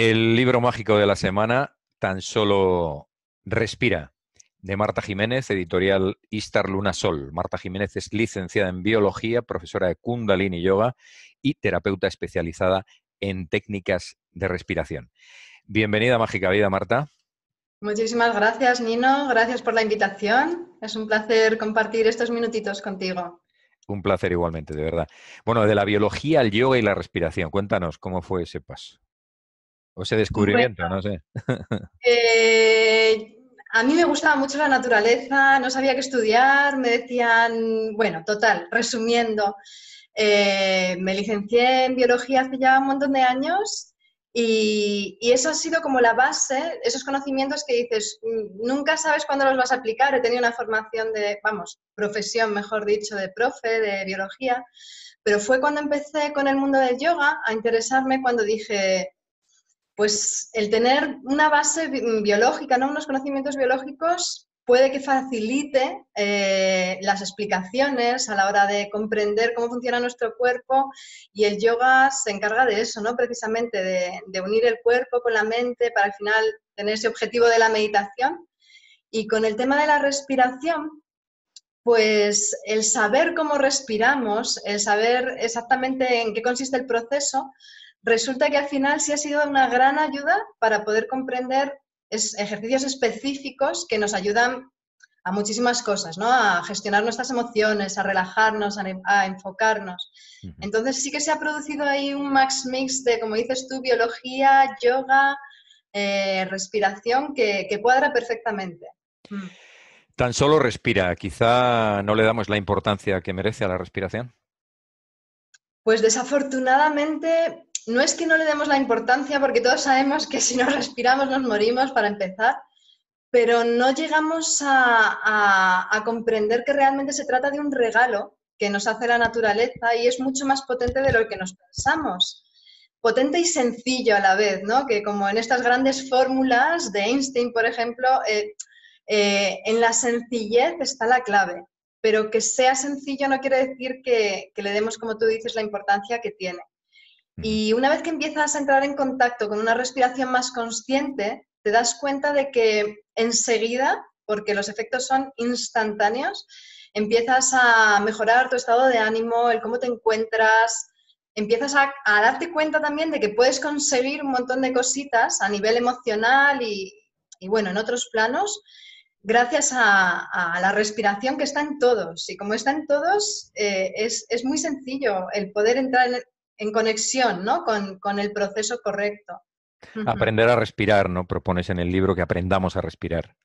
El libro mágico de la semana, Tan Solo Respira, de Marta Jiménez, editorial Ishtar Luna Sol. Marta Jiménez es licenciada en Biología, profesora de Kundalini Yoga y terapeuta especializada en técnicas de respiración. Bienvenida a Mágica Vida, Marta. Muchísimas gracias, Nino. Gracias por la invitación. Es un placer compartir estos minutitos contigo. Un placer igualmente, de verdad. Bueno, de la biología al yoga y la respiración. Cuéntanos, ¿cómo fue ese paso? O ese descubrimiento, bueno, no sé. A mí me gustaba mucho la naturaleza, no sabía qué estudiar, me decían, bueno, total, resumiendo, me licencié en biología hace ya un montón de años y eso ha sido como la base, esos conocimientos que dices, nunca sabes cuándo los vas a aplicar. He tenido una formación de, vamos, profesión, mejor dicho, de profe, de biología, pero fue cuando empecé con el mundo del yoga a interesarme, cuando dije, pues el tener una base biológica, ¿no? Unos conocimientos biológicos puede que facilite las explicaciones a la hora de comprender cómo funciona nuestro cuerpo, y el yoga se encarga de eso, ¿no? Precisamente de unir el cuerpo con la mente para al final tener ese objetivo de la meditación. Y con el tema de la respiración, pues el saber cómo respiramos, el saber exactamente en qué consiste el proceso, resulta que al final sí ha sido una gran ayuda para poder comprender ejercicios específicos que nos ayudan a muchísimas cosas, ¿no? A gestionar nuestras emociones, a relajarnos, a enfocarnos. Entonces sí que se ha producido ahí un max mix de, como dices tú, biología, yoga, respiración, que cuadra perfectamente. Tan solo respira. Quizá no le damos la importancia que merece a la respiración. Pues desafortunadamente, no es que no le demos la importancia, porque todos sabemos que si no respiramos nos morimos, para empezar, pero no llegamos a comprender que realmente se trata de un regalo que nos hace la naturaleza y es mucho más potente de lo que nos pensamos. Potente y sencillo a la vez, ¿no? Que como en estas grandes fórmulas de Einstein, por ejemplo, en la sencillez está la clave. Pero que sea sencillo no quiere decir que le demos, como tú dices, la importancia que tiene. Y una vez que empiezas a entrar en contacto con una respiración más consciente, te das cuenta de que enseguida, porque los efectos son instantáneos, empiezas a mejorar tu estado de ánimo, el cómo te encuentras, empiezas a darte cuenta también de que puedes conseguir un montón de cositas a nivel emocional y bueno, en otros planos, gracias a la respiración que está en todos. Y como está en todos, es muy sencillo el poder entrar en conexión, ¿no? con el proceso correcto. Aprender a respirar, ¿no? Propones en el libro que aprendamos a respirar.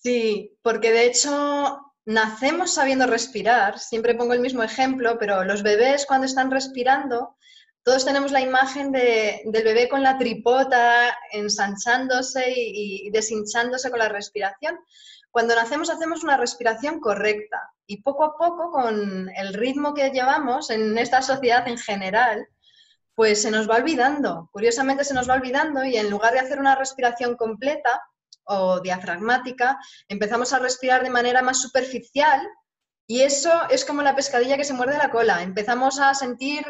Sí, porque de hecho nacemos sabiendo respirar. Siempre pongo el mismo ejemplo, pero los bebés cuando están respirando, todos tenemos la imagen del bebé con la tripota, ensanchándose y deshinchándose con la respiración. Cuando nacemos hacemos una respiración correcta y poco a poco, con el ritmo que llevamos en esta sociedad en general, pues se nos va olvidando. Curiosamente se nos va olvidando y en lugar de hacer una respiración completa o diafragmática, empezamos a respirar de manera más superficial y eso es como la pescadilla que se muerde la cola. Empezamos a sentir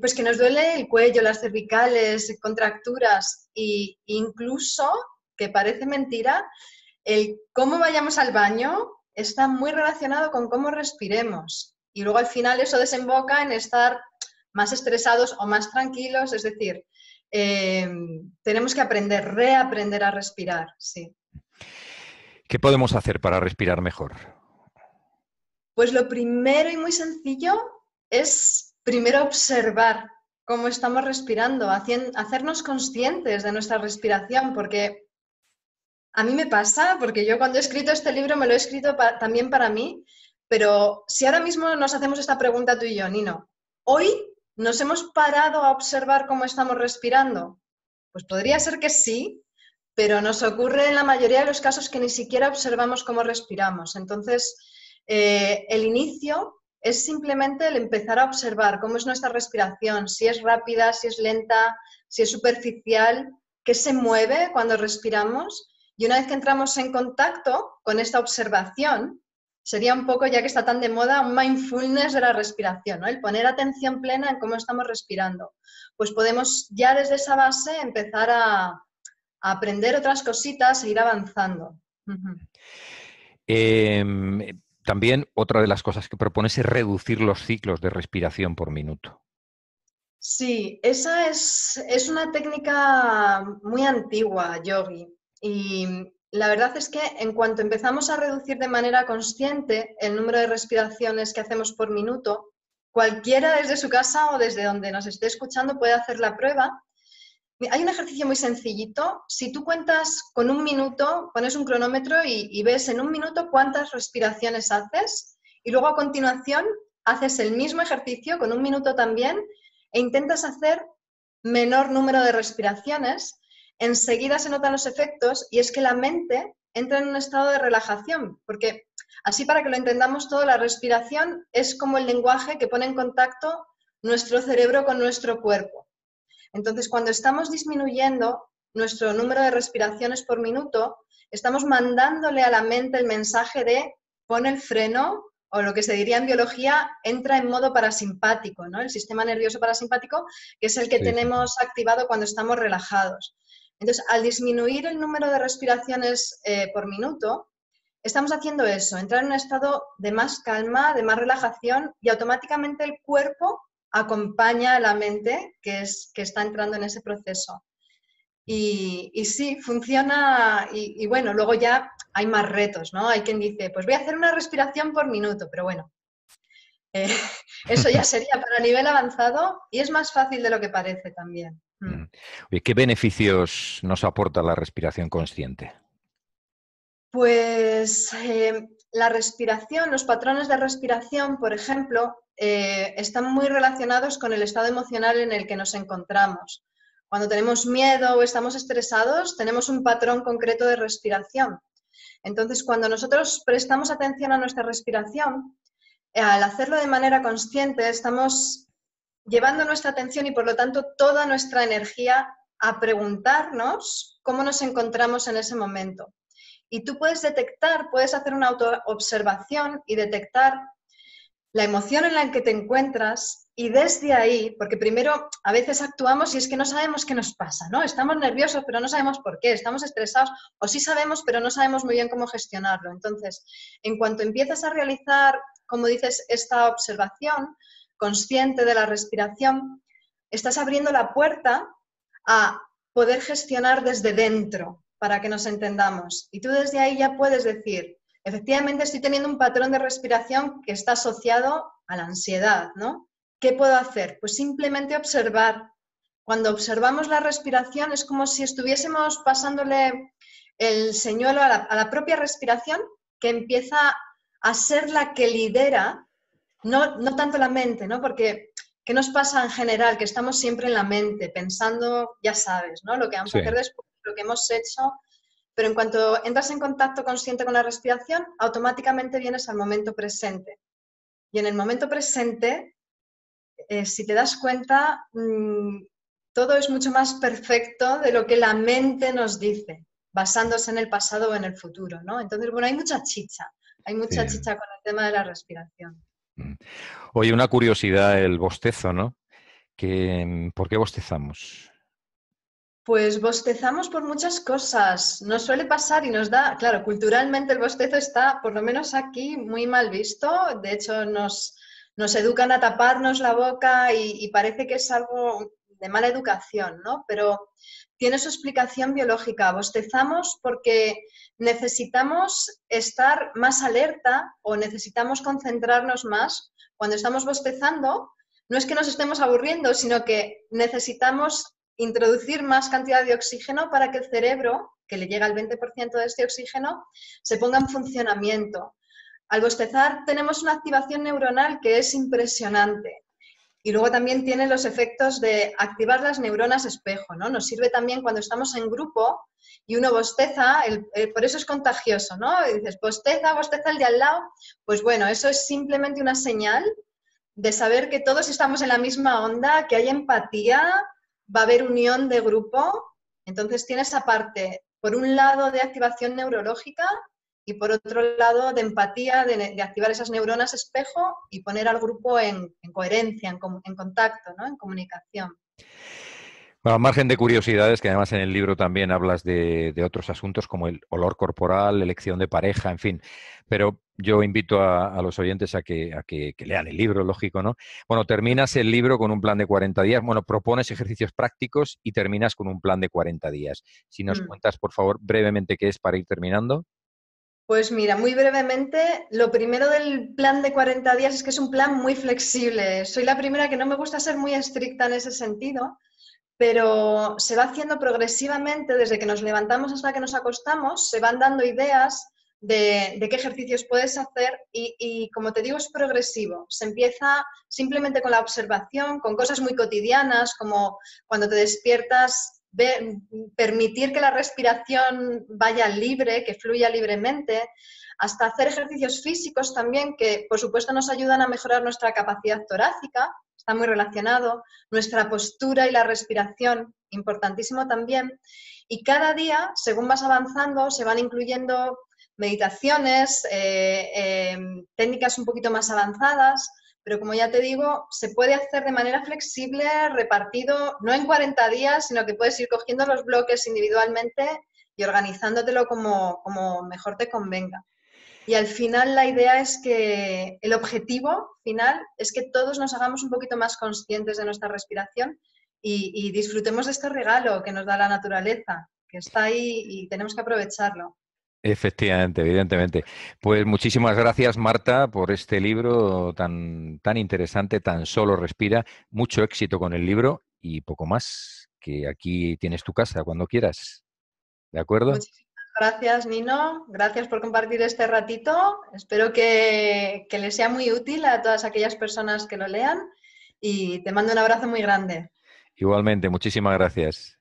pues que nos duele el cuello, las cervicales, contracturas e incluso, que parece mentira, el cómo vayamos al baño está muy relacionado con cómo respiremos y luego al final eso desemboca en estar más estresados o más tranquilos, es decir, tenemos que reaprender a respirar, sí. ¿Qué podemos hacer para respirar mejor? Pues lo primero y muy sencillo es primero observar cómo estamos respirando, hacernos conscientes de nuestra respiración, porque a mí me pasa, porque yo cuando he escrito este libro me lo he escrito también para mí, pero si ahora mismo nos hacemos esta pregunta tú y yo, Nino, ¿hoy nos hemos parado a observar cómo estamos respirando? Pues podría ser que sí, pero nos ocurre en la mayoría de los casos que ni siquiera observamos cómo respiramos. Entonces, el inicio es simplemente el empezar a observar cómo es nuestra respiración, si es rápida, si es lenta, si es superficial, qué se mueve cuando respiramos. Y una vez que entramos en contacto con esta observación, sería un poco, ya que está tan de moda, un mindfulness de la respiración, ¿no? El poner atención plena en cómo estamos respirando. Pues podemos ya desde esa base empezar a aprender otras cositas e ir avanzando. Uh-huh. También otra de las cosas que propones es reducir los ciclos de respiración por minuto. Sí, esa es una técnica muy antigua, Yogi, y la verdad es que en cuanto empezamos a reducir de manera consciente el número de respiraciones que hacemos por minuto, cualquiera desde su casa o desde donde nos esté escuchando puede hacer la prueba. Hay un ejercicio muy sencillito. Si tú cuentas con un minuto, pones un cronómetro y ves en un minuto cuántas respiraciones haces, y luego a continuación haces el mismo ejercicio con un minuto también e intentas hacer menor número de respiraciones. Enseguida se notan los efectos y es que la mente entra en un estado de relajación, porque así, para que lo entendamos todo, la respiración es como el lenguaje que pone en contacto nuestro cerebro con nuestro cuerpo. Entonces, cuando estamos disminuyendo nuestro número de respiraciones por minuto, estamos mandándole a la mente el mensaje de pon el freno, o lo que se diría en biología, entra en modo parasimpático, ¿no? El sistema nervioso parasimpático, que es el que tenemos activado cuando estamos relajados. Entonces, al disminuir el número de respiraciones por minuto, estamos haciendo eso, entrar en un estado de más calma, de más relajación, y automáticamente el cuerpo acompaña a la mente que está entrando en ese proceso. Y sí, funciona, y bueno, luego ya hay más retos, ¿no? Hay quien dice, pues voy a hacer una respiración por minuto, pero bueno, eso ya sería para nivel avanzado y es más fácil de lo que parece también. Oye, ¿qué beneficios nos aporta la respiración consciente? Pues la respiración, los patrones de respiración, por ejemplo, están muy relacionados con el estado emocional en el que nos encontramos. Cuando tenemos miedo o estamos estresados, tenemos un patrón concreto de respiración. Entonces, cuando nosotros prestamos atención a nuestra respiración, al hacerlo de manera consciente, estamos llevando nuestra atención y, por lo tanto, toda nuestra energía a preguntarnos cómo nos encontramos en ese momento. Y tú puedes detectar, puedes hacer una autoobservación y detectar la emoción en la que te encuentras, y desde ahí, porque primero a veces actuamos y es que no sabemos qué nos pasa, ¿no? Estamos nerviosos pero no sabemos por qué, estamos estresados, o sí sabemos pero no sabemos muy bien cómo gestionarlo. Entonces, en cuanto empiezas a realizar, como dices, esta observación consciente de la respiración, estás abriendo la puerta a poder gestionar desde dentro, para que nos entendamos. Y tú desde ahí ya puedes decir, efectivamente estoy teniendo un patrón de respiración que está asociado a la ansiedad, ¿no? ¿Qué puedo hacer? Pues simplemente observar. Cuando observamos la respiración es como si estuviésemos pasándole el señuelo a la propia respiración, que empieza a ser la que lidera. No tanto la mente, ¿no? Porque ¿qué nos pasa en general? Que estamos siempre en la mente, pensando, ya sabes, ¿no? Lo que vamos a hacer después, lo que hemos hecho. Pero en cuanto entras en contacto consciente con la respiración, automáticamente vienes al momento presente. Y en el momento presente, si te das cuenta, todo es mucho más perfecto de lo que la mente nos dice, basándose en el pasado o en el futuro, ¿no? Entonces, bueno, hay mucha chicha con el tema de la respiración. Oye, una curiosidad, el bostezo, ¿no? ¿Por qué bostezamos? Pues bostezamos por muchas cosas. Nos suele pasar y nos da... Claro, culturalmente el bostezo está, por lo menos aquí, muy mal visto. De hecho, nos educan a taparnos la boca y parece que es algo de mala educación, ¿no? Pero tiene su explicación biológica. Bostezamos porque necesitamos estar más alerta o necesitamos concentrarnos más. Cuando estamos bostezando, no es que nos estemos aburriendo, sino que necesitamos introducir más cantidad de oxígeno para que el cerebro, que le llega el 20% de este oxígeno, se ponga en funcionamiento. Al bostezar tenemos una activación neuronal que es impresionante. Y luego también tiene los efectos de activar las neuronas espejo, ¿no? Nos sirve también cuando estamos en grupo y uno bosteza, por eso es contagioso, ¿no? Y dices, bosteza el de al lado. Pues bueno, eso es simplemente una señal de saber que todos estamos en la misma onda, que hay empatía, va a haber unión de grupo. Entonces tiene esa parte, por un lado, de activación neurológica Y por otro lado, de empatía, de activar esas neuronas espejo y poner al grupo en coherencia, en contacto, ¿no? En comunicación. Bueno, al margen de curiosidades, que además en el libro también hablas de otros asuntos como el olor corporal, elección de pareja, en fin. Pero yo invito a los oyentes a que lean el libro, lógico, ¿no? Bueno, terminas el libro con un plan de 40 días. Bueno, propones ejercicios prácticos y terminas con un plan de 40 días. Si nos cuentas, por favor, brevemente qué es para ir terminando. Pues mira, muy brevemente, lo primero del plan de 40 días es que es un plan muy flexible. Soy la primera que no me gusta ser muy estricta en ese sentido, pero se va haciendo progresivamente, desde que nos levantamos hasta que nos acostamos, se van dando ideas de qué ejercicios puedes hacer y, como te digo, es progresivo. Se empieza simplemente con la observación, con cosas muy cotidianas, como cuando te despiertas, permitir que la respiración vaya libre, que fluya libremente, hasta hacer ejercicios físicos también que, por supuesto, nos ayudan a mejorar nuestra capacidad torácica, está muy relacionado, nuestra postura y la respiración, importantísimo también. Y cada día, según vas avanzando, se van incluyendo meditaciones, técnicas un poquito más avanzadas. Pero como ya te digo, se puede hacer de manera flexible, repartido, no en 40 días, sino que puedes ir cogiendo los bloques individualmente y organizándotelo como mejor te convenga. Y al final la idea es que el objetivo final es que todos nos hagamos un poquito más conscientes de nuestra respiración y disfrutemos de este regalo que nos da la naturaleza, que está ahí y tenemos que aprovecharlo. Efectivamente, evidentemente. Pues muchísimas gracias, Marta, por este libro tan interesante, Tan Solo Respira. Mucho éxito con el libro y poco más, que aquí tienes tu casa cuando quieras. ¿De acuerdo? Muchísimas gracias, Nino. Gracias por compartir este ratito. Espero que les sea muy útil a todas aquellas personas que lo lean y te mando un abrazo muy grande. Igualmente, muchísimas gracias.